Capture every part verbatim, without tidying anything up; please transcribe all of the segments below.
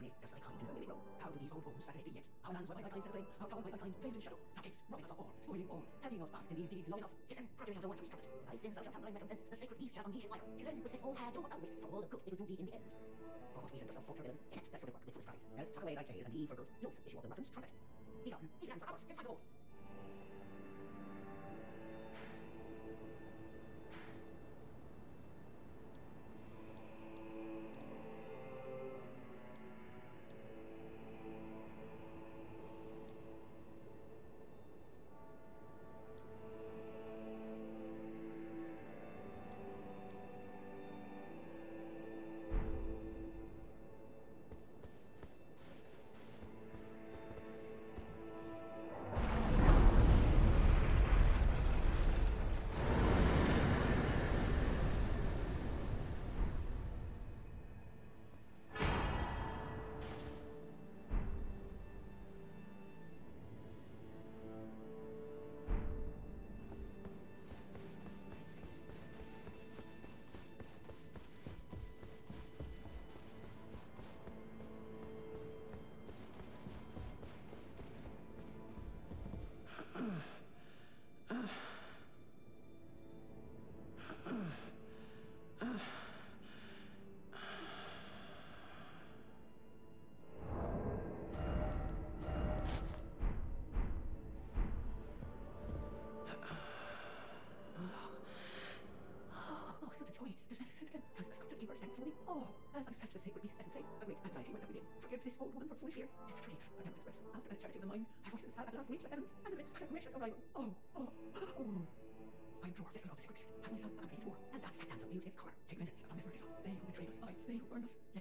Come here, just like kind. How do these old bones fascinate thee yet? How lands were by thy kind set aflame, how town by thy kind failed in shadow. Thou camest, robbing us of all, spoiling all. Have ye not basked in these deeds long enough? Histen, progeny of the wondrous trumpet. With thy sins thou shalt have thine recompense. The sacred beast shall unleash its fire. Children, with this old hair, do what thou wilt, for all the good it will do thee in the end. For what reason dost thou falter, villain? Enact thy sordid work with full stride. Else tuck away thy jail and leave for good. No issue of the wondrous trumpet. Be gone, these lands are ours, since times of old. Let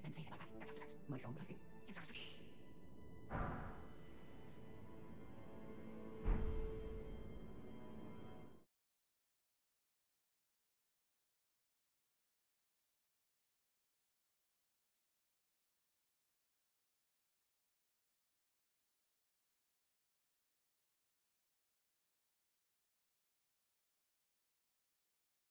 them face their past. My song will sing. In search of thee.